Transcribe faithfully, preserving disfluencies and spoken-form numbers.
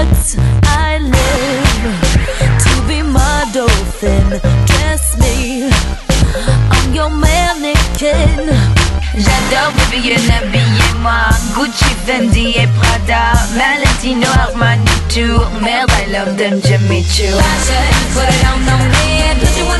words I live to be my dolphin. Dress me, I'm your mannequin. J'adore Vivienne habillée, moi Gucci, Fendi et Prada, Valentino, Armani too. Merde, I love them, Jimmy Choo. Fashion, put it on, on me.